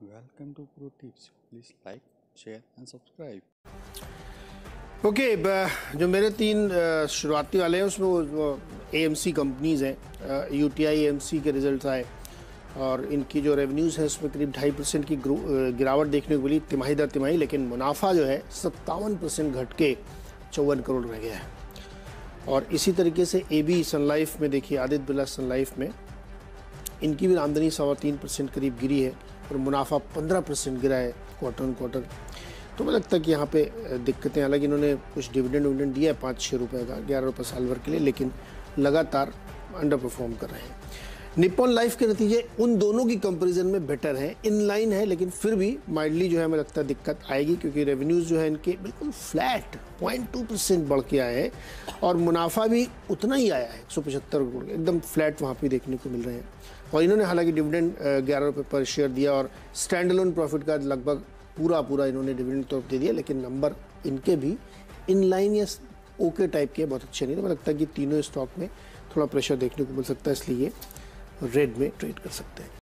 Welcome to Pro Tips. Please like, share and subscribe. Okay जो मेरे तीन शुरुआती वाले हैं उसमें AMC कंपनीज़ हैं. UTI AMC के रिजल्ट्स आए और इनकी जो रेवेन्यूज़ हैं उसमें करीब 2.5% की गिरावट देखने को मिली तिमाही दर तिमाही, लेकिन मुनाफा जो है 57% घट के 54 करोड़ रह गया है. और इसी तरीके से AB सनलाइफ में देखिए, आदित्य बिरला सनलाइफ में इनकी भी आमदनी 3.25% करीब गिरी है और मुनाफा 15% गिरा है क्वार्टर ऑन क्वार्टर. तो मुझे लगता है कि यहाँ पे दिक्कतें, हालांकि इन्होंने कुछ डिविडेंड दिया है 5-6 रुपये का 11 रुपये साल भर के लिए, लेकिन लगातार अंडर परफॉर्म कर रहे हैं. निप्पॉन लाइफ के नतीजे उन दोनों की कंपैरिजन में बेटर हैं, इन लाइन है, लेकिन फिर भी माइल्डली जो है मुझे लगता है दिक्कत आएगी क्योंकि रेवेन्यूज़ जो है इनके बिल्कुल फ्लैट 0.2% बढ़ के आए हैं और मुनाफा भी उतना ही आया है 175 करोड़, एकदम फ्लैट वहाँ पे देखने को मिल रहे हैं. और इन्होंने हालांकि डिविडेंड 11 रुपये पर शेयर दिया और स्टैंड अलोन प्रॉफिट का लगभग पूरा इन्होंने डिविडेंड तो दे दिया, लेकिन नंबर इनके भी इन लाइन या ओके टाइप के बहुत अच्छे नहीं. मुझे लगता है कि तीनों स्टॉक में थोड़ा प्रेशर देखने को मिल सकता है, इसलिए रेड में ट्रेड कर सकते हैं.